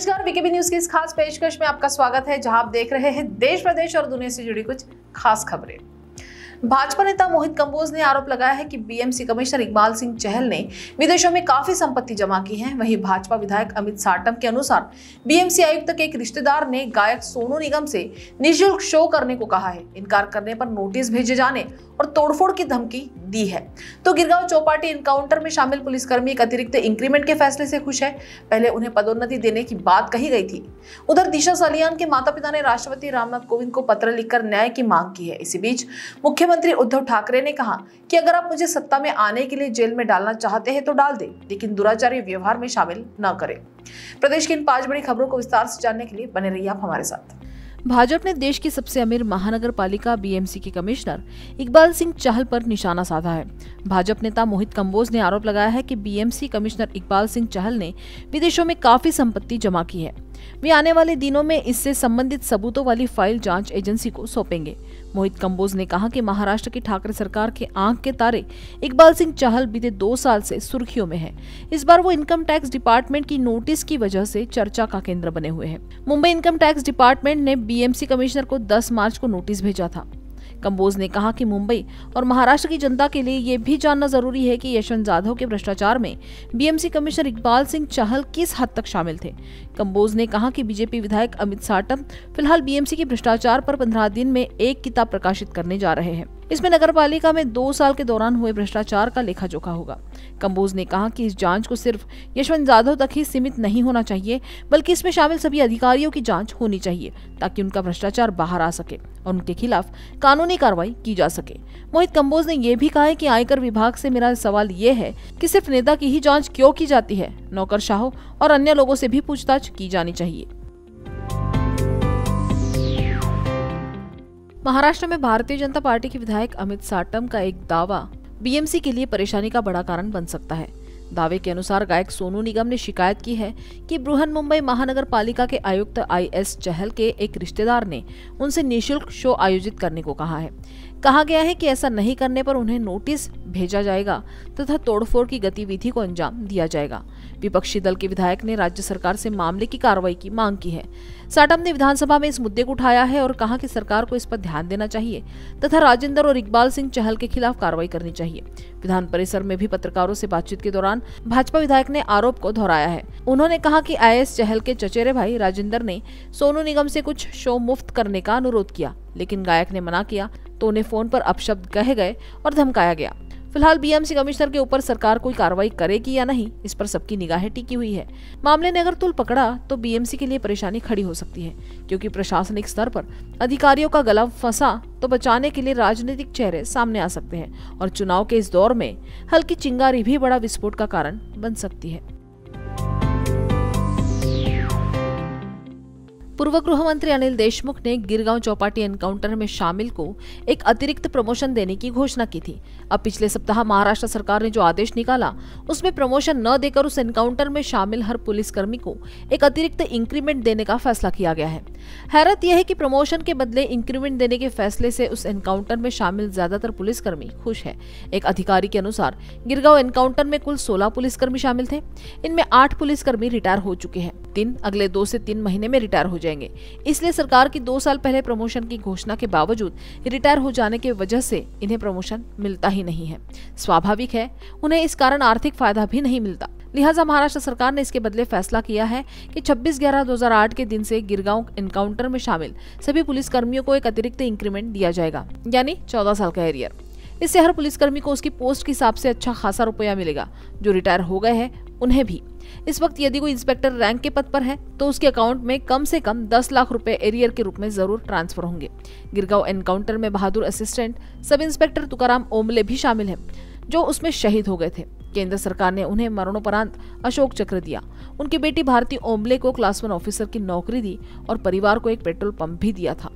नमस्कार, VKB news की इस खास पेशकश में आपका स्वागत है, जहां आप देख रहे हैं देश प्रदेश और दुनिया से जुड़ी कुछ खास खबरें। भाजपा नेता मोहित कम्बोज ने आरोप लगाया है कि बीएमसी कमिश्नर इकबाल सिंह चहल ने विदेशों में काफी संपत्ति जमा की है। वहीं भाजपा विधायक अमित साटम के अनुसार बीएमसी आयुक्त के एक रिश्तेदार ने गायक सोनू निगम से निःशुल्क शो करने को कहा है। इनकार करने पर नोटिस भेजे जाने और तोड़फोड़ की धमकी दी है। तो गिरगांव चौपाटी एनकाउंटर में शामिल पुलिसकर्मी एक अतिरिक्त इंक्रीमेंट के फैसले से खुश है। पहले उन्हें पदोन्नति देने की बात कही गई थी। उधर दिशा सालियान के माता पिता ने राष्ट्रपति रामनाथ कोविंद को पत्र लिखकर न्याय की मांग की है। इसी बीच मुख्यमंत्री उद्धव ठाकरे ने कहा कि अगर आप मुझे सत्ता में आने के लिए जेल में डालना चाहते हैं तो डाल दे, लेकिन दुराचारी व्यवहार में शामिल न करें। प्रदेश की इन 5 बड़ी खबरों को विस्तार से जानने के लिए बने रहिए आप हमारे साथ। भाजपा ने देश की सबसे अमीर महानगर पालिका बीएमसी के कमिश्नर इकबाल सिंह चहल पर निशाना साधा है। भाजपा नेता मोहित कम्बोज ने आरोप लगाया है कि बीएमसी कमिश्नर इकबाल सिंह चहल ने विदेशों में काफी संपत्ति जमा की है। वे आने वाले दिनों में इससे संबंधित सबूतों वाली फाइल जांच एजेंसी को सौंपेंगे। मोहित कम्बोज ने कहा कि महाराष्ट्र की ठाकरे सरकार के आंख के तारे इकबाल सिंह चहल बीते 2 साल से सुर्खियों में हैं। इस बार वो इनकम टैक्स डिपार्टमेंट की नोटिस की वजह से चर्चा का केंद्र बने हुए हैं। मुंबई इनकम टैक्स डिपार्टमेंट ने बीएमसी कमिश्नर को 10 मार्च को नोटिस भेजा था। कम्बोज ने कहा कि मुंबई और महाराष्ट्र की जनता के लिए ये भी जानना जरूरी है कि यशवंत जाधव के भ्रष्टाचार में बीएमसी कमिश्नर इकबाल सिंह चहल किस हद तक शामिल थे। कम्बोज ने कहा कि बीजेपी विधायक अमित साटम फिलहाल बीएमसी के भ्रष्टाचार पर 15 दिन में एक किताब प्रकाशित करने जा रहे हैं। इसमें नगरपालिका में 2 साल के दौरान हुए भ्रष्टाचार का लेखा जोखा होगा। कम्बोज ने कहा कि इस जांच को सिर्फ यशवंत जाधव तक ही सीमित नहीं होना चाहिए, बल्कि इसमें शामिल सभी अधिकारियों की जांच होनी चाहिए ताकि उनका भ्रष्टाचार बाहर आ सके और उनके खिलाफ कानूनी कार्रवाई की जा सके। मोहित कम्बोज ने यह भी कहा है कि आयकर विभाग से मेरा सवाल ये है कि सिर्फ नेता की ही जाँच क्यों की जाती है, नौकरशाहों और अन्य लोगों से भी पूछताछ की जानी चाहिए। महाराष्ट्र में भारतीय जनता पार्टी के विधायक अमित साटम का एक दावा बीएमसी के लिए परेशानी का बड़ा कारण बन सकता है। दावे के अनुसार गायक सोनू निगम ने शिकायत की है कि बृहन मुंबई महानगर पालिका के आयुक्त IS चहल के एक रिश्तेदार ने उनसे निःशुल्क शो आयोजित करने को कहा है। कहा गया है कि ऐसा नहीं करने पर उन्हें नोटिस भेजा जाएगा तथा तोड़फोड़ की गतिविधि को अंजाम दिया जाएगा। विपक्षी दल के विधायक ने राज्य सरकार से मामले की कार्रवाई की मांग की है। साटम ने विधानसभा में इस मुद्दे को उठाया है और कहा कि सरकार को इस पर ध्यान देना चाहिए तथा राजेंद्र और इकबाल सिंह चहल के खिलाफ कार्रवाई करनी चाहिए। विधान परिसर में भी पत्रकारों से बातचीत के दौरान भाजपा विधायक ने आरोप को दोहराया है। उन्होंने कहा कि IS चहल के चचेरे भाई राजेंद्र ने सोनू निगम से कुछ शो मुफ्त करने का अनुरोध किया, लेकिन गायक ने मना किया तो उन्हें फोन पर अपशब्द कहे गए और धमकाया गया। फिलहाल बीएमसी कमिश्नर के ऊपर सरकार कोई कार्रवाई करेगी या नहीं, इस पर सबकी निगाहें टिकी हुई है। मामले ने अगर तुल पकड़ा तो बीएमसी के लिए परेशानी खड़ी हो सकती है, क्योंकि प्रशासनिक स्तर पर अधिकारियों का गला फंसा तो बचाने के लिए राजनीतिक चेहरे सामने आ सकते हैं और चुनाव के इस दौर में हल्की चिंगारी भी बड़ा विस्फोट का कारण बन सकती है। पूर्व गृह मंत्री अनिल देशमुख ने गिरगांव चौपाटी एनकाउंटर में शामिल को एक अतिरिक्त प्रमोशन देने की घोषणा की थी। अब पिछले सप्ताह महाराष्ट्र सरकार ने जो आदेश निकाला उसमें प्रमोशन न देकर उस एनकाउंटर में शामिल हर पुलिसकर्मी को एक अतिरिक्त इंक्रीमेंट देने का फैसला किया गया है। हैरत यह है कि प्रमोशन के बदले इंक्रीमेंट देने के फैसले से उस एनकाउंटर में शामिल ज्यादातर पुलिसकर्मी खुश है। एक अधिकारी के अनुसार गिरगांव एनकाउंटर में कुल 16 पुलिसकर्मी शामिल थे। इनमें 8 पुलिसकर्मी रिटायर हो चुके हैं, 3 अगले 2 से 3 महीने में रिटायर हो जाएंगे। इसलिए सरकार की 2 साल पहले प्रमोशन की घोषणा के बावजूद रिटायर हो जाने की वजह से इन्हें प्रमोशन मिलता ही नहीं है। स्वाभाविक है, उन्हें इस कारण आर्थिक फायदा भी नहीं मिलता। लिहाजा महाराष्ट्र सरकार ने इसके बदले फैसला किया है कि 26/11/2008 के दिन से गिरगांव एनकाउंटर में शामिल सभी पुलिसकर्मियों को एक अतिरिक्त इंक्रीमेंट दिया जाएगा, यानी 14 साल का एरियर। इससे हर पुलिसकर्मी को उसकी पोस्ट के हिसाब से अच्छा खासा रुपया मिलेगा। जो रिटायर हो गए हैं उन्हें भी। इस वक्त यदि कोई इंस्पेक्टर रैंक के पद पर है तो उसके अकाउंट में कम से कम 10 लाख रुपए एरियर के रूप में जरूर ट्रांसफर होंगे। गिरगांव एनकाउंटर में बहादुर assistant sub inspector Tukaram Omble भी शामिल हैं, जो उसमें शहीद हो गए थे। केंद्र सरकार ने उन्हें मरणोपरांत अशोक चक्र दिया। उनकी बेटी भारती ओमले को क्लास 1 ऑफिसर की नौकरी दी और परिवार को एक पेट्रोल पंप भी दिया था।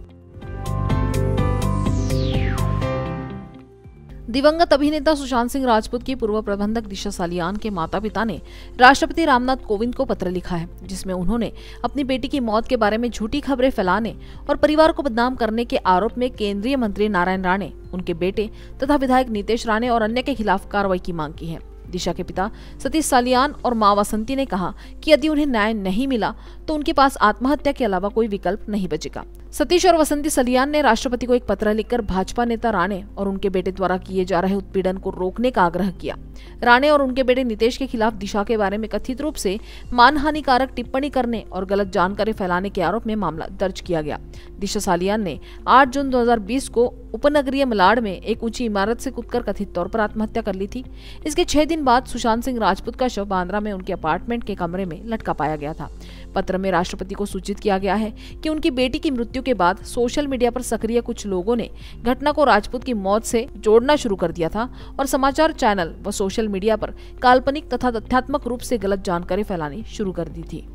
दिवंगत अभिनेता सुशांत सिंह राजपूत की पूर्व प्रबंधक दिशा सालियान के माता पिता ने राष्ट्रपति रामनाथ कोविंद को पत्र लिखा है, जिसमें उन्होंने अपनी बेटी की मौत के बारे में झूठी खबरें फैलाने और परिवार को बदनाम करने के आरोप में केंद्रीय मंत्री नारायण राणे, उनके बेटे तथा विधायक नीतेश राणे और अन्य के खिलाफ कार्रवाई की मांग की है। दिशा के पिता सतीश सालियान और मां वसंती ने कहा कि यदि उन्हें न्याय नहीं मिला तो उनके पास आत्महत्या के अलावा कोई विकल्प नहीं बचेगा। सतीश और वसंती सालियान ने राष्ट्रपति को एक पत्र लिखकर भाजपा नेता राणे और उनके बेटे द्वारा किए जा रहे उत्पीड़न को रोकने का आग्रह किया। राणे और उनके बेटे नीतेश के खिलाफ दिशा के बारे में कथित रूप से मानहानिकारक टिप्पणी करने और गलत जानकारी फैलाने के आरोप में मामला दर्ज किया गया। दिशा सालियान ने 8 जून 2020 को उपनगरीय मलाड में एक ऊंची इमारत से कूदकर कथित तौर पर आत्महत्या कर ली थी। इसके 6 दिन बाद सुशांत सिंह राजपूत का शव बांद्रा में उनके अपार्टमेंट के कमरे में लटका पाया गया था। पत्र में राष्ट्रपति को सूचित किया गया है कि उनकी बेटी की मृत्यु के बाद सोशल मीडिया पर सक्रिय कुछ लोगों ने घटना को राजपूत की मौत से जोड़ना शुरू कर दिया था और समाचार चैनल व सोशल मीडिया पर काल्पनिक तथा तथ्यात्मक रूप से गलत जानकारी फैलानी शुरू कर दी थी।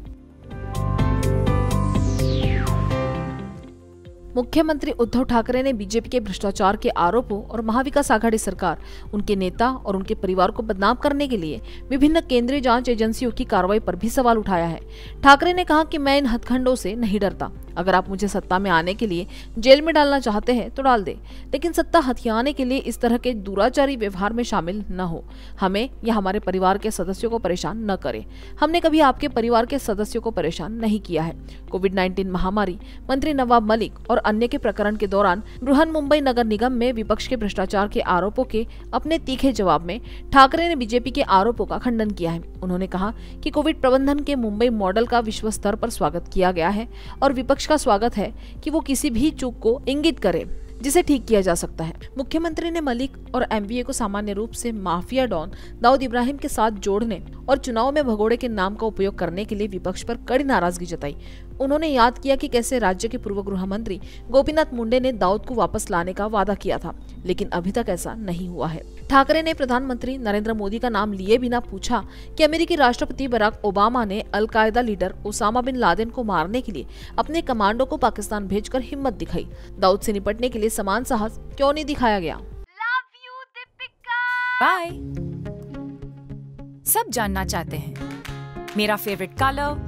मुख्यमंत्री उद्धव ठाकरे ने बीजेपी के भ्रष्टाचार के आरोपों और महाविकास आघाड़ी सरकार, उनके नेता और उनके परिवार को बदनाम करने के लिए विभिन्न केंद्रीय जांच एजेंसियों की कार्रवाई पर भी सवाल उठाया है। ठाकरे ने कहा कि मैं इन हथखंडों से नहीं डरता। अगर आप मुझे सत्ता में आने के लिए जेल में डालना चाहते हैं तो डाल दे, लेकिन सत्ता हथियाने के लिए इस तरह के दुराचारी व्यवहार में शामिल न हो। हमें या हमारे परिवार के सदस्यों को परेशान न करें। हमने कभी आपके परिवार के सदस्यों को परेशान नहीं किया है। कोविड-19 महामारी, मंत्री नवाब मलिक और अन्य के प्रकरण के दौरान बृहन मुंबई नगर निगम में विपक्ष के भ्रष्टाचार के आरोपों के अपने तीखे जवाब में ठाकरे ने बीजेपी के आरोपों का खंडन किया है। उन्होंने कहा कि कोविड प्रबंधन के मुंबई मॉडल का विश्व स्तर पर स्वागत किया गया है और विपक्ष का स्वागत है कि वो किसी भी चूक को इंगित करे जिसे ठीक किया जा सकता है। मुख्यमंत्री ने मलिक और एमबीए को सामान्य रूप से माफिया डॉन दाऊद इब्राहिम के साथ जोड़ने और चुनाव में भगोड़े के नाम का उपयोग करने के लिए विपक्ष पर कड़ी नाराजगी जताई। उन्होंने याद किया कि कैसे राज्य के पूर्व गृह मंत्री गोपीनाथ मुंडे ने दाऊद को वापस लाने का वादा किया था, लेकिन अभी तक ऐसा नहीं हुआ है। ठाकरे ने प्रधानमंत्री नरेंद्र मोदी का नाम लिए बिना पूछा कि अमेरिकी राष्ट्रपति बराक ओबामा ने al Qaeda leader Osama bin Laden को मारने के लिए अपने कमांडो को पाकिस्तान भेजकर हिम्मत दिखाई। दाऊद से निपटने के लिए समान साहस क्यों नहीं दिखाया गया? बाय। सब जानना चाहते हैं मेरा फेवरेट कलर,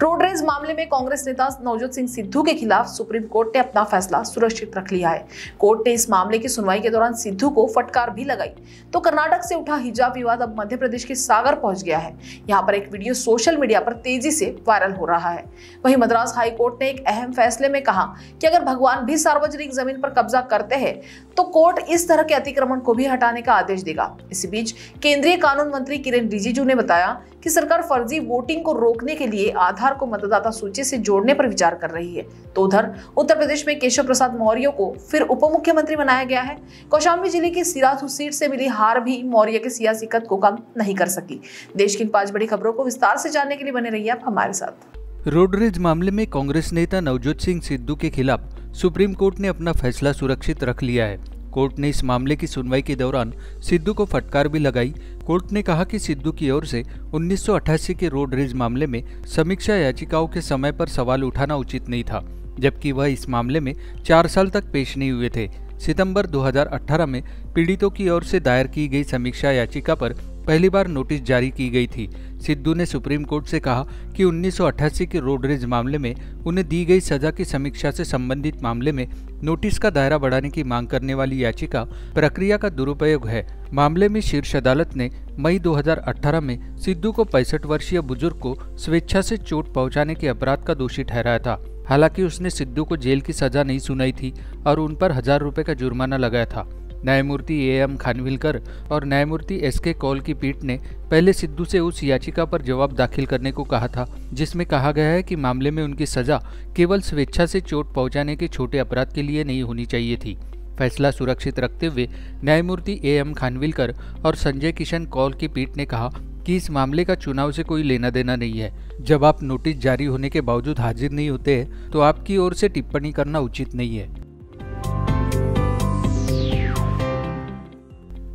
रोड रेज मामले में कांग्रेस नेता नवजोत सिंह सिद्धू के खिलाफ सुप्रीम कोर्ट ने अपना फैसला सुरक्षित रख लिया है। कोर्ट ने इस मामले की सुनवाई के दौरान सिद्धू को फटकार भी लगाई। तो कर्नाटक से उठा हिजाब विवाद अब मध्य प्रदेश के सागर पहुंच गया है। यहाँ पर एक वीडियो सोशल मीडिया पर तेजी से वायरल हो रहा है। वहीं मद्रास हाई कोर्ट ने एक अहम फैसले में कहा कि अगर भगवान भी सार्वजनिक जमीन पर कब्जा करते हैं तो कोर्ट इस तरह के अतिक्रमण को भी हटाने का आदेश देगा। इसी बीच केंद्रीय कानून मंत्री किरेन रिजिजू ने बताया कि सरकार फर्जी वोटिंग को रोकने के लिए आधार को मतदाता सूची से जोड़ने पर विचार कर रही है। तो उधर उत्तर प्रदेश में केशव प्रसाद मौर्य को फिर उप मुख्यमंत्री बनाया गया है। कौशाम्बी जिले की सिराथू सीट से मिली हार भी मौर्य के सियासी कद को कम नहीं कर सकी। देश की 5 बड़ी खबरों को विस्तार से जानने के लिए बने रहिए आप हमारे साथ। रोडरेज मामले में कांग्रेस नेता नवजोत सिंह सिद्धू के खिलाफ सुप्रीम कोर्ट ने अपना फैसला सुरक्षित रख लिया है। कोर्ट ने इस मामले की सुनवाई के दौरान सिद्धू को फटकार भी लगाई। कोर्ट ने कहा कि सिद्धू की ओर से 1988 के रोड रेज मामले में समीक्षा याचिकाओं के समय पर सवाल उठाना उचित नहीं था, जबकि वह इस मामले में 4 साल तक पेश नहीं हुए थे। सितंबर 2018 में पीड़ितों की ओर से दायर की गई समीक्षा याचिका पर पहली बार नोटिस जारी की गई थी। सिद्धू ने सुप्रीम कोर्ट से कहा कि 1988 के रोडरेज मामले में उन्हें दी गई सजा की समीक्षा से संबंधित मामले में नोटिस का दायरा बढ़ाने की मांग करने वाली याचिका प्रक्रिया का दुरुपयोग है। मामले में शीर्ष अदालत ने मई 2018 में सिद्धू को 65 वर्षीय बुजुर्ग को स्वेच्छा से चोट पहुँचाने के अपराध का दोषी ठहराया था। हालांकि उसने सिद्धू को जेल की सजा नहीं सुनाई थी और उन पर 1000 रुपये का जुर्माना लगाया था। न्यायमूर्ति A.M. खानविलकर और न्यायमूर्ति S.K. कौल की पीठ ने पहले सिद्धू से उस याचिका पर जवाब दाखिल करने को कहा था जिसमें कहा गया है कि मामले में उनकी सजा केवल स्वेच्छा से चोट पहुंचाने के छोटे अपराध के लिए नहीं होनी चाहिए थी। फैसला सुरक्षित रखते हुए न्यायमूर्ति A.M. खानविलकर और संजय किशन कौल की पीठ ने कहा कि इस मामले का चुनाव से कोई लेना देना नहीं है। जब आप नोटिस जारी होने के बावजूद हाजिर नहीं होते हैं तो आपकी ओर से टिप्पणी करना उचित नहीं है।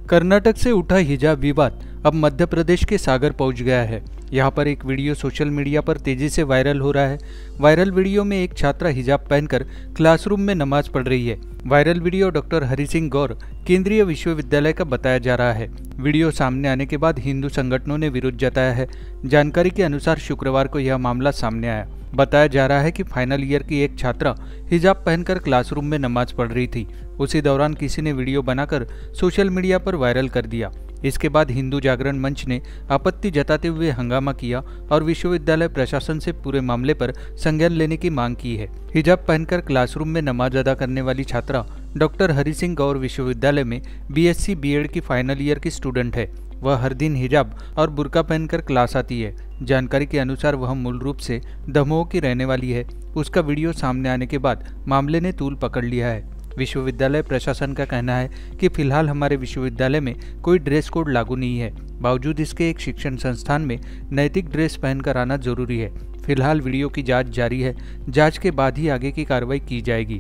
कर्नाटक से उठा हिजाब विवाद अब मध्य प्रदेश के सागर पहुंच गया है। यहाँ पर एक वीडियो सोशल मीडिया पर तेजी से वायरल हो रहा है। वायरल वीडियो में एक छात्रा हिजाब पहनकर क्लासरूम में नमाज पढ़ रही है। Viral video doctor Hari Singh गौर केंद्रीय विश्वविद्यालय का बताया जा रहा है। वीडियो सामने आने के बाद हिंदू संगठनों ने विरोध जताया है। जानकारी के अनुसार शुक्रवार को यह मामला सामने आया। बताया जा रहा है कि फाइनल ईयर की एक छात्रा हिजाब पहनकर क्लासरूम में नमाज पढ़ रही थी। उसी दौरान किसी ने वीडियो बनाकर सोशल मीडिया पर वायरल कर दिया। इसके बाद हिंदू जागरण मंच ने आपत्ति जताते हुए हंगामा किया और विश्वविद्यालय प्रशासन से पूरे मामले पर संज्ञान लेने की मांग की है। हिजाब पहनकर क्लासरूम में नमाज अदा करने वाली छात्रा डॉक्टर हरि सिंह गौर विश्वविद्यालय में बीएससी बीएड की फाइनल ईयर की स्टूडेंट है। वह हर दिन हिजाब और बुर्का पहनकर क्लास आती है। जानकारी के अनुसार वह मूल रूप से दमोह की रहने वाली है। उसका वीडियो सामने आने के बाद मामले ने तूल पकड़ लिया है। विश्वविद्यालय प्रशासन का कहना है कि फिलहाल हमारे विश्वविद्यालय में कोई ड्रेस कोड लागू नहीं है। बावजूद इसके एक शिक्षण संस्थान में नैतिक ड्रेस पहनकर आना जरूरी है। फिलहाल वीडियो की जांच जारी है। जांच के बाद ही आगे की कार्रवाई की जाएगी।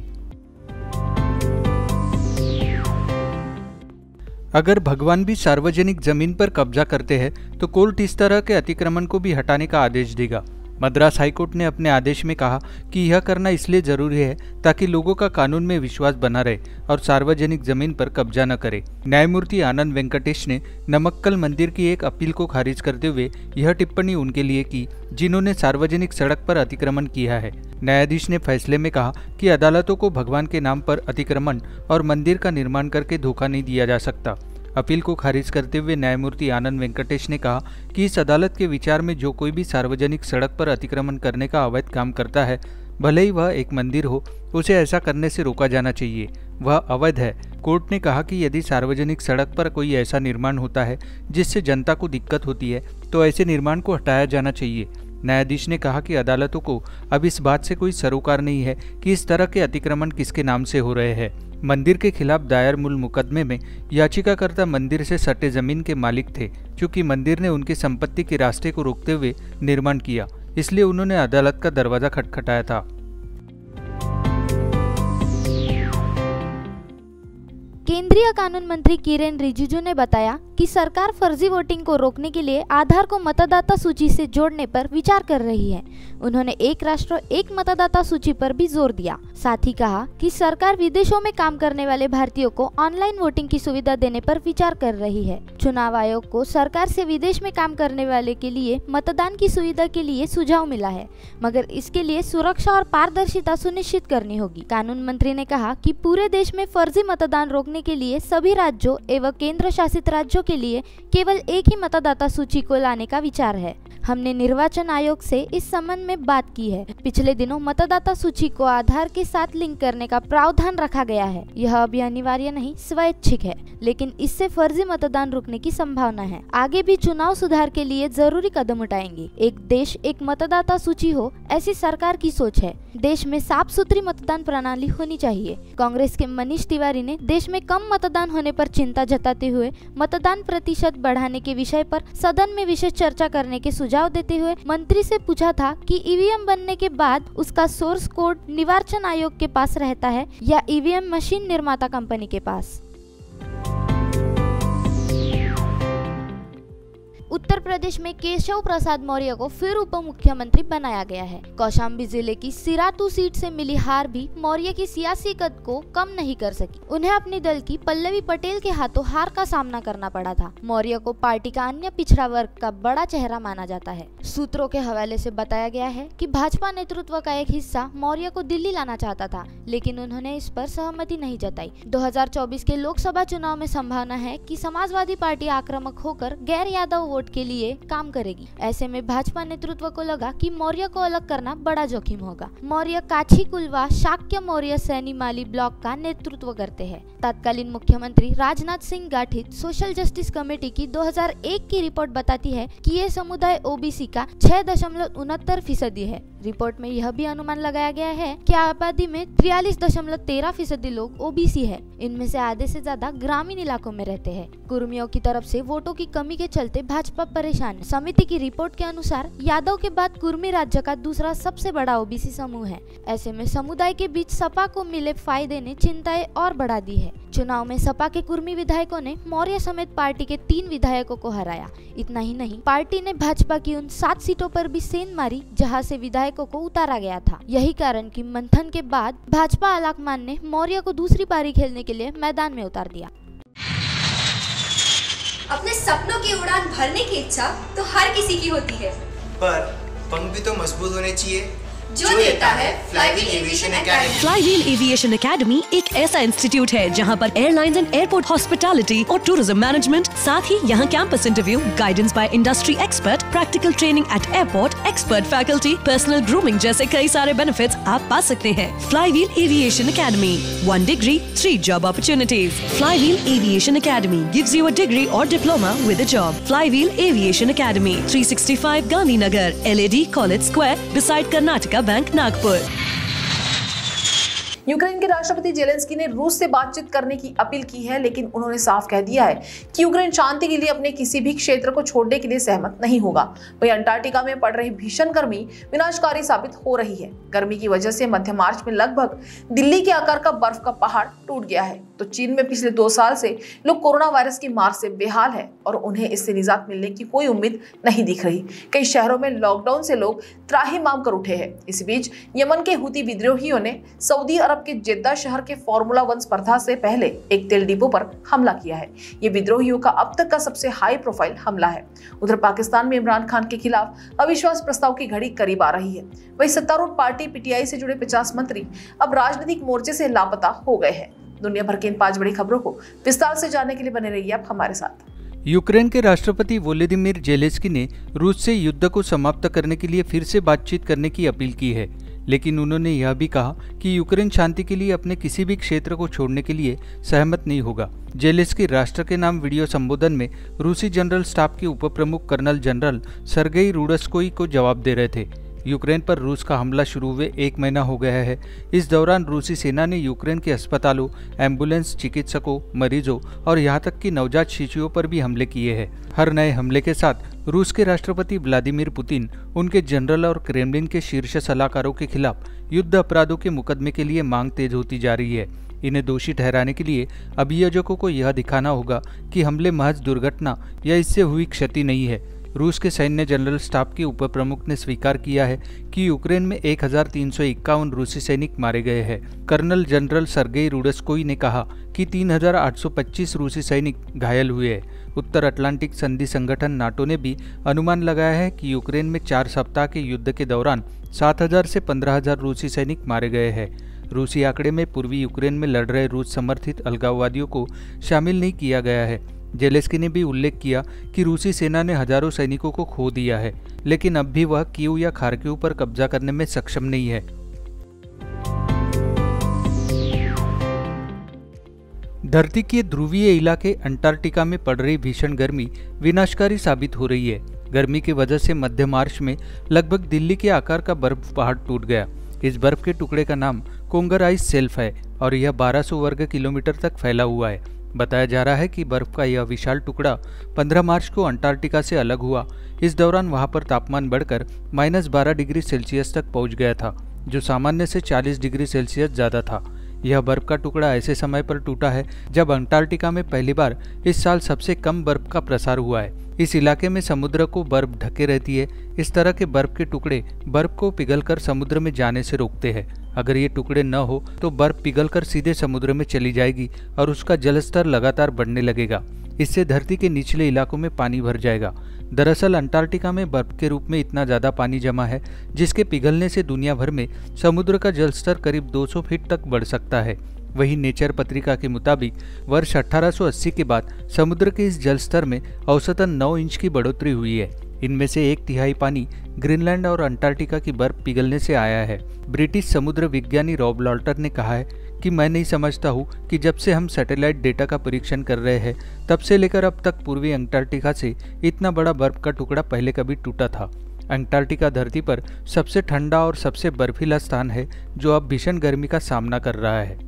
अगर भगवान भी सार्वजनिक जमीन पर कब्जा करते हैं तो कोर्ट इस तरह के अतिक्रमण को भी हटाने का आदेश देगा। मद्रास हाईकोर्ट ने अपने आदेश में कहा कि यह करना इसलिए जरूरी है ताकि लोगों का कानून में विश्वास बना रहे और सार्वजनिक जमीन पर कब्जा न करे। न्यायमूर्ति आनंद वेंकटेश ने नमक्कल मंदिर की एक अपील को खारिज करते हुए यह टिप्पणी उनके लिए की जिन्होंने सार्वजनिक सड़क पर अतिक्रमण किया है। न्यायाधीश ने फैसले में कहा कि अदालतों को भगवान के नाम पर अतिक्रमण और मंदिर का निर्माण करके धोखा नहीं दिया जा सकता। अपील को खारिज करते हुए न्यायमूर्ति आनंद वेंकटेश ने कहा कि इस अदालत के विचार में जो कोई भी सार्वजनिक सड़क पर अतिक्रमण करने का अवैध काम करता है, भले ही वह एक मंदिर हो, उसे ऐसा करने से रोका जाना चाहिए। वह अवैध है। कोर्ट ने कहा कि यदि सार्वजनिक सड़क पर कोई ऐसा निर्माण होता है जिससे जनता को दिक्कत होती है तो ऐसे निर्माण को हटाया जाना चाहिए। न्यायाधीश ने कहा कि अदालतों को अब इस बात से कोई सरोकार नहीं है कि इस तरह के अतिक्रमण किसके नाम से हो रहे हैं। मंदिर के खिलाफ दायर मूल मुकदमे में याचिकाकर्ता मंदिर से सटे जमीन के मालिक थे। क्योंकि मंदिर ने उनकी संपत्ति के रास्ते को रोकते हुए निर्माण किया, इसलिए उन्होंने अदालत का दरवाजा खटखटाया था। केंद्रीय कानून मंत्री किरेन रिजिजू ने बताया कि सरकार फर्जी वोटिंग को रोकने के लिए आधार को मतदाता सूची से जोड़ने पर विचार कर रही है। उन्होंने एक राष्ट्र एक मतदाता सूची पर भी जोर दिया। साथ ही कहा कि सरकार विदेशों में काम करने वाले भारतीयों को ऑनलाइन वोटिंग की सुविधा देने पर विचार कर रही है। चुनाव आयोग को सरकार से विदेश में काम करने वाले के लिए मतदान की सुविधा के लिए सुझाव मिला है, मगर इसके लिए सुरक्षा और पारदर्शिता सुनिश्चित करनी होगी। कानून मंत्री ने कहा कि पूरे देश में फर्जी मतदान रोकने के लिए सभी राज्यों एवं केंद्र शासित राज्यों के लिए केवल एक ही मतदाता सूची को लाने का विचार है। हमने निर्वाचन आयोग से इस संबंध में बात की है। पिछले दिनों मतदाता सूची को आधार के साथ लिंक करने का प्रावधान रखा गया है। यह अभी अनिवार्य नहीं, स्वैच्छिक है, लेकिन इससे फर्जी मतदान रुकने की संभावना है। आगे भी चुनाव सुधार के लिए जरूरी कदम उठाएंगे। एक देश एक मतदाता सूची हो, ऐसी सरकार की सोच है। देश में साफ सुथरी मतदान प्रणाली होनी चाहिए। कांग्रेस के मनीष तिवारी ने देश में कम मतदान होने पर चिंता जताते हुए मतदान प्रतिशत बढ़ाने के विषय पर सदन में विशेष चर्चा करने के सुझाव देते हुए मंत्री से पूछा था कि ईवीएम बनने के बाद उसका सोर्स कोड निर्वाचन आयोग के पास रहता है या ईवीएम मशीन निर्माता कंपनी के पास। उत्तर प्रदेश में केशव प्रसाद मौर्य को फिर उप मुख्यमंत्री बनाया गया है। कौशाम्बी जिले की सिरातू सीट से मिली हार भी मौर्य की सियासी कद को कम नहीं कर सकी। उन्हें अपने दल की पल्लवी पटेल के हाथों हार का सामना करना पड़ा था। मौर्य को पार्टी का अन्य पिछड़ा वर्ग का बड़ा चेहरा माना जाता है। सूत्रों के हवाले से बताया गया है कि भाजपा नेतृत्व का एक हिस्सा मौर्य को दिल्ली लाना चाहता था, लेकिन उन्होंने इस पर सहमति नहीं जताई। 2024 के लोकसभा चुनाव में संभावना है कि समाजवादी पार्टी आक्रामक होकर गैर यादव के लिए काम करेगी। ऐसे में भाजपा नेतृत्व को लगा कि मौर्य को अलग करना बड़ा जोखिम होगा। मौर्य काछी कुलवा शाक्य मौर्य सैनी माली ब्लॉक का नेतृत्व करते हैं। तत्कालीन मुख्यमंत्री राजनाथ सिंह गठित सोशल जस्टिस कमेटी की 2001 की रिपोर्ट बताती है कि ये समुदाय ओबीसी का 6.69% है। रिपोर्ट में यह भी अनुमान लगाया गया है कि आबादी में 43.13% लोग ओबीसी है। इनमें से आधे से ज्यादा ग्रामीण इलाकों में रहते हैं। कुर्मियों की तरफ से वोटों की कमी के चलते भाजपा परेशान। समिति की रिपोर्ट के अनुसार यादव के बाद कुर्मी राज्य का दूसरा सबसे बड़ा ओबीसी समूह है। ऐसे में समुदाय के बीच सपा को मिले फायदे ने चिंताएं और बढ़ा दी है। चुनाव में सपा के कुर्मी विधायकों ने मौर्य समेत पार्टी के 3 विधायकों को हराया। इतना ही नहीं, पार्टी ने भाजपा की उन 7 सीटों पर भी सेंध मारी जहां से विधायकों को उतारा गया था। यही कारण कि मंथन के बाद भाजपा आलाकमान ने मौर्य को दूसरी पारी खेलने के लिए मैदान में उतार दिया। अपने सपनों की उड़ान भरने की इच्छा तो हर किसी की होती है, पर पंख भी तो मजबूत होने चाहिए जो देता है fly wheel aviation academy. Fly wheel aviation academy एक ऐसा इंस्टीट्यूट है जहां पर एयरलाइंस एंड एयरपोर्ट हॉस्पिटैलिटी और टूरिज्म मैनेजमेंट, साथ ही यहां campus interview, guidance by industry expert, practical training at airport, expert faculty, personal grooming जैसे कई सारे बेनिफिट्स आप पा सकते हैं। Fly wheel aviation academy, 1 degree 3 job opportunities. Fly wheel aviation academy gives you a degree और diploma with a job. Fly wheel aviation academy, 365 Gandhinagar, LAD college square, beside Karnataka bank, Nagpur. Ukraine के राष्ट्रपति ज़ेलेंस्की ने रूस से बातचीत करने की अपील की है, लेकिन उन्होंने साफ कह दिया है कि यूक्रेन शांति के लिए अपने किसी भी क्षेत्र को छोड़ने के लिए सहमत नहीं होगा। वहीं अंटार्कटिका में पड़ रही भीषण गर्मी विनाशकारी साबित हो रही है। गर्मी की वजह से मध्य मार्च में लगभग दिल्ली के आकार का बर्फ का पहाड़ टूट गया है। तो चीन में पिछले 2 साल से लोग कोरोना वायरस की मार से बेहाल है और उन्हें इससे निजात मिलने की कोई उम्मीद नहीं दिख रही। कई शहरों में लॉकडाउन से लोग त्राहिमाम कर उठे हैं। इस बीच यमन के हुती विद्रोहियों ने सऊदी अरब के जिद्दा शहर के फॉर्मूला 1 स्पर्धा से पहले एक तेल डिपो पर हमला किया है। ये विद्रोहियों का अब तक का सबसे हाई प्रोफाइल हमला है। उधर पाकिस्तान में इमरान खान के खिलाफ अविश्वास प्रस्ताव की घड़ी करीब आ रही है। वहीं सत्तारूढ़ पार्टी पीटीआई से जुड़े 50 मंत्री अब राजनीतिक मोर्चे से लापता हो गए हैं। दुनिया भर के इन 5 बड़ी खबरों को विस्तार से जानने के लिए बने रहिए आप हमारे साथ। यूक्रेन के राष्ट्रपति वोलोदिमिर ज़ेलेंस्की ने रूस से युद्ध को समाप्त करने के लिए फिर से बातचीत करने की अपील की है, लेकिन उन्होंने यह भी कहा कि यूक्रेन शांति के लिए अपने किसी भी क्षेत्र को छोड़ने के लिए सहमत नहीं होगा। ज़ेलेंस्की राष्ट्र के नाम वीडियो संबोधन में रूसी जनरल स्टाफ के उप प्रमुख कर्नल जनरल सर्गेई रूडस्कोई को जवाब दे रहे थे। यूक्रेन पर रूस का हमला शुरू हुए 1 महीना हो गया है। इस दौरान रूसी सेना ने यूक्रेन के अस्पतालों, एम्बुलेंस, चिकित्सकों, मरीजों और यहां तक कि नवजात शिशुओं पर भी हमले किए हैं। हर नए हमले के साथ रूस के राष्ट्रपति व्लादिमीर पुतिन, उनके जनरल और क्रेमलिन के शीर्ष सलाहकारों के खिलाफ युद्ध अपराधों के मुकदमे के लिए मांग तेज होती जा रही है। इन्हें दोषी ठहराने के लिए अभियोजकों को यह दिखाना होगा कि हमले महज दुर्घटना या इससे हुई क्षति नहीं है। रूस के सैन्य जनरल स्टाफ के उप प्रमुख ने स्वीकार किया है कि यूक्रेन में 1351 रूसी सैनिक मारे गए हैं। कर्नल जनरल सर्गेई रूडस्कोई ने कहा कि 3825 रूसी सैनिक घायल हुए हैं। उत्तर अटलांटिक संधि संगठन नाटो ने भी अनुमान लगाया है कि यूक्रेन में 4 सप्ताह के युद्ध के दौरान 7000 से 15000 रूसी सैनिक मारे गए हैं। रूसी आंकड़े में पूर्वी यूक्रेन में लड़ रहे रूस समर्थित अलगाववादियों को शामिल नहीं किया गया है। ज़ेलेंस्की ने भी उल्लेख किया कि रूसी सेना ने हजारों सैनिकों को खो दिया है, लेकिन अब भी वह कीव या खार्किव पर कब्जा करने में सक्षम नहीं है। धरती के ध्रुवीय इलाके अंटार्कटिका में पड़ रही भीषण गर्मी विनाशकारी साबित हो रही है। गर्मी की वजह से मध्य मार्च में लगभग दिल्ली के आकार का बर्फ पहाड़ टूट गया। इस बर्फ के टुकड़े का नाम कोंगर आइस सेल्फ है और यह 1200 वर्ग किलोमीटर तक फैला हुआ है। बताया जा रहा है कि बर्फ का यह विशाल टुकड़ा 15 मार्च को अंटार्कटिका से अलग हुआ। इस दौरान वहां पर तापमान बढ़कर -12 डिग्री सेल्सियस तक पहुंच गया था, जो सामान्य से 40 डिग्री सेल्सियस ज़्यादा था। यह बर्फ का टुकड़ा ऐसे समय पर टूटा है जब अंटार्कटिका में पहली बार इस साल सबसे कम बर्फ का प्रसार हुआ है। इस इलाके में समुद्र को बर्फ ढके रहती है। इस तरह के बर्फ के टुकड़े बर्फ को पिघलकर समुद्र में जाने से रोकते हैं। अगर ये टुकड़े न हो तो बर्फ पिघलकर सीधे समुद्र में चली जाएगी और उसका जलस्तर लगातार बढ़ने लगेगा। इससे धरती के निचले इलाकों में पानी भर जाएगा। दरअसल अंटार्कटिका में बर्फ के रूप में इतना ज़्यादा पानी जमा है जिसके पिघलने से दुनिया भर में समुद्र का जलस्तर करीब 200 फीट तक बढ़ सकता है। वहीं नेचर पत्रिका के मुताबिक वर्ष 1880 के बाद समुद्र के इस जलस्तर में औसतन 9 इंच की बढ़ोतरी हुई है। इनमें से 1/3 पानी ग्रीनलैंड और अंटार्कटिका की बर्फ पिघलने से आया है। ब्रिटिश समुद्र विज्ञानी रॉब लॉल्टर ने कहा है कि मैं नहीं समझता हूँ कि जब से हम सैटेलाइट डेटा का परीक्षण कर रहे हैं तब से लेकर अब तक पूर्वी अंटार्कटिका से इतना बड़ा बर्फ का टुकड़ा पहले कभी टूटा था। अंटार्कटिका धरती पर सबसे ठंडा और सबसे बर्फीला स्थान है, जो अब भीषण गर्मी का सामना कर रहा है।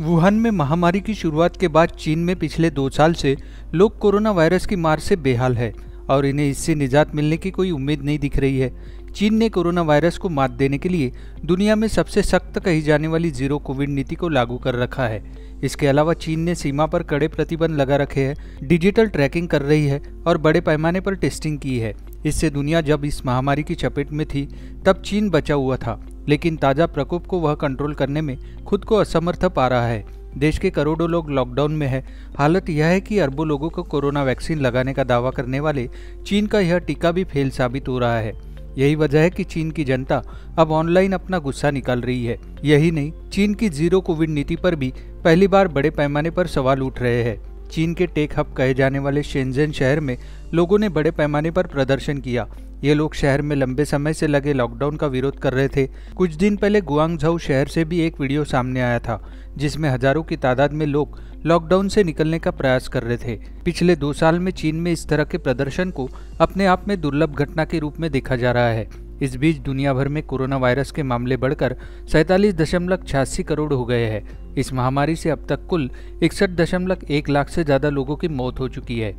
वुहान में महामारी की शुरुआत के बाद चीन में पिछले 2 साल से लोग कोरोना वायरस की मार से बेहाल है और इन्हें इससे निजात मिलने की कोई उम्मीद नहीं दिख रही है। चीन ने कोरोना वायरस को मात देने के लिए दुनिया में सबसे सख्त कही जाने वाली जीरो कोविड नीति को लागू कर रखा है। इसके अलावा चीन ने सीमा पर कड़े प्रतिबंध लगा रखे हैं, डिजिटल ट्रैकिंग कर रही है और बड़े पैमाने पर टेस्टिंग की है। इससे दुनिया जब इस महामारी की चपेट में थी तब चीन बचा हुआ था, लेकिन ताज़ा प्रकोप को वह कंट्रोल करने में खुद को असमर्थ पा रहा है। देश के करोड़ों लोग लॉकडाउन में है। हालत यह है कि अरबों लोगों को कोरोना वैक्सीन लगाने का दावा करने वाले चीन का यह टीका भी फेल साबित हो रहा है। यही वजह है कि चीन की जनता अब ऑनलाइन अपना गुस्सा निकाल रही है। यही नहीं, चीन की जीरो कोविड नीति पर भी पहली बार बड़े पैमाने पर सवाल उठ रहे हैं। चीन के टेक हब कहे जाने वाले शेंजेन शहर में लोगों ने बड़े पैमाने पर प्रदर्शन किया। ये लोग शहर में लंबे समय से लगे लॉकडाउन का विरोध कर रहे थे। कुछ दिन पहले गुआंगझाऊ शहर से भी एक वीडियो सामने आया था जिसमें हजारों की तादाद में लोग लॉकडाउन से निकलने का प्रयास कर रहे थे। पिछले 2 साल में चीन में इस तरह के प्रदर्शन को अपने आप में दुर्लभ घटना के रूप में देखा जा रहा है। इस बीच दुनिया भर में कोरोना वायरस के मामले बढ़कर 47.86 करोड़ हो गए हैं। इस महामारी से अब तक कुल 61.1 लाख से ज़्यादा लोगों की मौत हो चुकी है।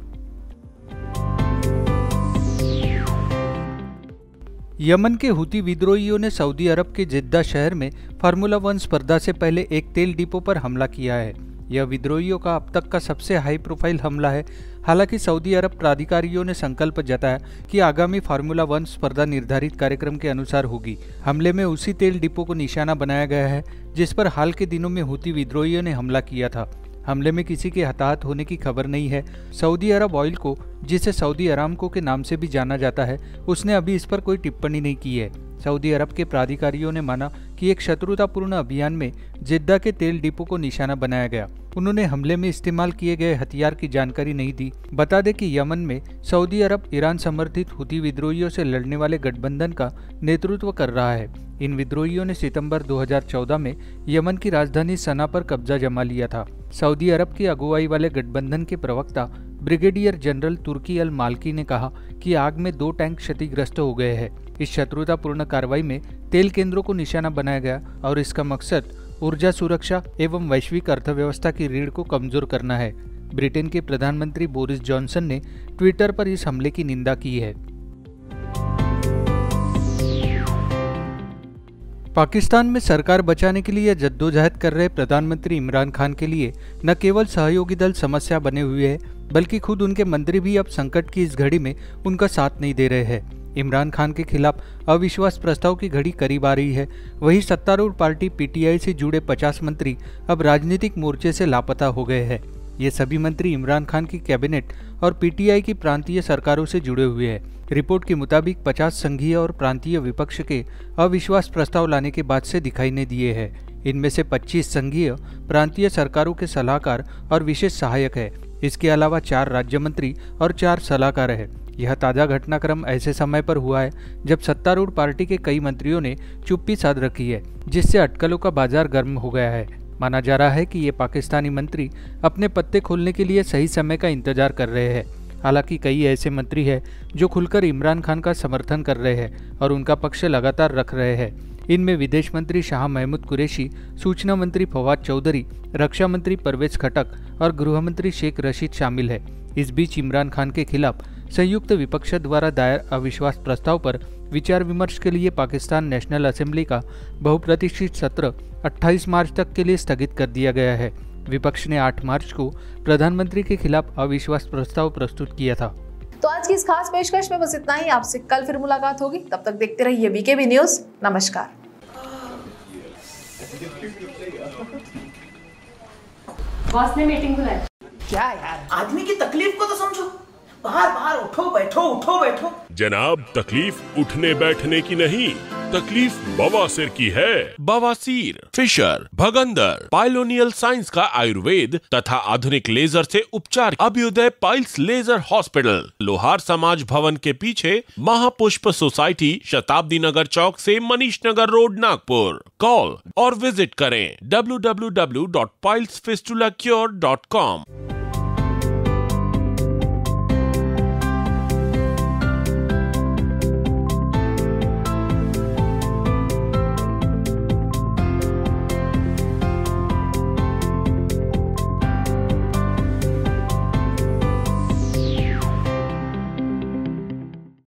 यमन के हुती विद्रोहियों ने सऊदी अरब के जिद्दा शहर में फार्मूला 1 स्पर्धा से पहले एक तेल डिपो पर हमला किया है। यह विद्रोहियों का अब तक का सबसे हाई प्रोफाइल हमला है। हालांकि सऊदी अरब प्राधिकारियों ने संकल्प जताया कि आगामी फार्मूला 1 स्पर्धा निर्धारित कार्यक्रम के अनुसार होगी। हमले में उसी तेल डिपो को निशाना बनाया गया है जिस पर हाल के दिनों में हुती विद्रोहियों ने हमला किया था। हमले में किसी के हताहत होने की खबर नहीं है। सऊदी अरब ऑयल को, जिसे सऊदी अरामको के नाम से भी जाना जाता है, उसने अभी इस पर कोई टिप्पणी नहीं की है। सऊदी अरब के प्राधिकारियों ने माना कि एक शत्रुतापूर्ण अभियान में जिद्दा के तेल डिपो को निशाना बनाया गया। उन्होंने हमले में इस्तेमाल किए गए हथियार की जानकारी नहीं दी। बता दें कि यमन में सऊदी अरब ईरान समर्थित हुती विद्रोहियों से लड़ने वाले गठबंधन का नेतृत्व कर रहा है। इन विद्रोहियों ने सितंबर 2014 में यमन की राजधानी सना पर कब्जा जमा लिया था। सऊदी अरब की अगुवाई वाले गठबंधन के प्रवक्ता ब्रिगेडियर जनरल तुर्की अल मालकी ने कहा कि आग में 2 टैंक क्षतिग्रस्त हो गए हैं। इस शत्रुतापूर्ण कार्रवाई में तेल केंद्रों को निशाना बनाया गया और इसका मकसद ऊर्जा सुरक्षा एवं वैश्विक अर्थव्यवस्था की रीढ़ को कमजोर करना है। ब्रिटेन के प्रधानमंत्री बोरिस जॉनसन ने ट्विटर पर इस हमले की निंदा की है। पाकिस्तान में सरकार बचाने के लिए जद्दोजहद कर रहे प्रधानमंत्री इमरान खान के लिए न केवल सहयोगी दल समस्या बने हुए हैं, बल्कि खुद उनके मंत्री भी अब संकट की इस घड़ी में उनका साथ नहीं दे रहे हैं। इमरान खान के खिलाफ अविश्वास प्रस्ताव की घड़ी करीब आ रही है। वहीं सत्तारूढ़ पार्टी पीटीआई से जुड़े 50 मंत्री अब राजनीतिक मोर्चे से लापता हो गए हैं। ये सभी मंत्री इमरान खान की कैबिनेट और पीटीआई की प्रांतीय सरकारों से जुड़े हुए हैं। रिपोर्ट के मुताबिक 50 संघीय और प्रांतीय विपक्ष के अविश्वास प्रस्ताव लाने के बाद से दिखाई नहीं दिए हैं। इनमें से 25 संघीय प्रांतीय सरकारों के सलाहकार और विशेष सहायक है। इसके अलावा 4 राज्य मंत्री और 4 सलाहकार है। यह ताज़ा घटनाक्रम ऐसे समय पर हुआ है जब सत्तारूढ़ पार्टी के कई मंत्रियों ने चुप्पी साध रखी है, जिससे अटकलों का बाजार गर्म हो गया है। माना जा रहा है कि ये पाकिस्तानी मंत्री अपने पत्ते खोलने के लिए सही समय का इंतजार कर रहे हैं। हालांकि कई ऐसे मंत्री हैं जो खुलकर इमरान खान का समर्थन कर रहे हैं और उनका पक्ष लगातार रख रहे हैं। इनमें विदेश मंत्री शाह महमूद कुरैशी, सूचना मंत्री फवाद चौधरी, रक्षा मंत्री परवेज खटक और गृह मंत्री शेख रशीद शामिल है। इस बीच इमरान खान के खिलाफ संयुक्त विपक्ष द्वारा दायर अविश्वास प्रस्ताव पर विचार विमर्श के लिए पाकिस्तान नेशनल असेंबली का बहुप्रतीक्षित सत्र 28 मार्च तक के लिए स्थगित कर दिया गया है। विपक्ष ने 8 मार्च को प्रधानमंत्री के खिलाफ अविश्वास प्रस्ताव प्रस्तुत किया था। तो आज की इस खास पेशकश में बस इतना ही। आपसे कल फिर मुलाकात होगी, तब तक देखते रहिए बीकेबी न्यूज़। नमस्कार। बॉस ने मीटिंग बुलाई। क्या यार, आदमी की तकलीफ को तो समझो। बाहर बाहर उठो बैठो। जनाब, तकलीफ उठने बैठने की नहीं, तकलीफ बवासीर की है। बवासीर, फिशर, भगंदर, पाइलोनियल साइंस का आयुर्वेद तथा आधुनिक लेजर से उपचार। अभ्युदय पाइल्स लेजर हॉस्पिटल, लोहार समाज भवन के पीछे, महापुष्प सोसाइटी, शताब्दी नगर चौक से मनीष नगर रोड, नागपुर। कॉल और विजिट करें www.pilesfistulacure.com।